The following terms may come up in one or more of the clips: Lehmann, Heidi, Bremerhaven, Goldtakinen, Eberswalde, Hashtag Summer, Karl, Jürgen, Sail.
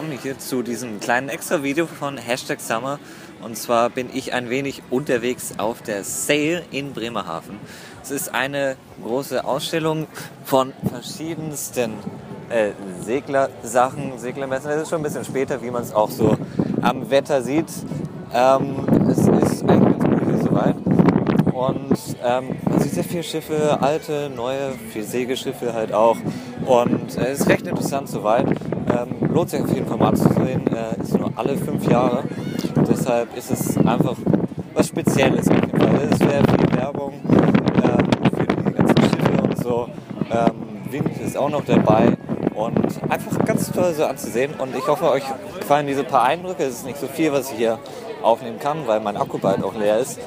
willkommen hier zu diesem kleinen Extra-Video von Hashtag Summer. Und zwar bin ich ein wenig unterwegs auf der Sail in Bremerhaven. Es ist eine große Ausstellung von verschiedensten Seglersachen, Seglermessen. Es ist schon ein bisschen später, wie man es auch so am Wetter sieht. Es ist eigentlich ganz gut hier soweit. Und man sieht sehr viele Schiffe, alte, neue, viele Segelschiffe halt auch. Und es ist recht interessant soweit. Lohnt sich auf jeden Fall mal zu sehen, ist nur alle 5 Jahre. Deshalb ist es einfach was Spezielles auf jeden Fall. Es wäre viel Werbung für die ganzen Schiffe und so. Wind ist auch noch dabei und einfach ganz toll so anzusehen. Und ich hoffe, euch gefallen diese paar Eindrücke. Es ist nicht so viel, was ich hier aufnehmen kann, weil mein Akku bald auch leer ist.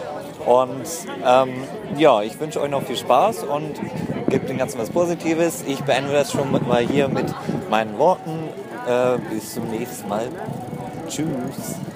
Und ja, ich wünsche euch noch viel Spaß und gebt dem Ganzen was Positives. Ich beende das schon mal hier mit meinen Worten. Bis zum nächsten Mal. Tschüss.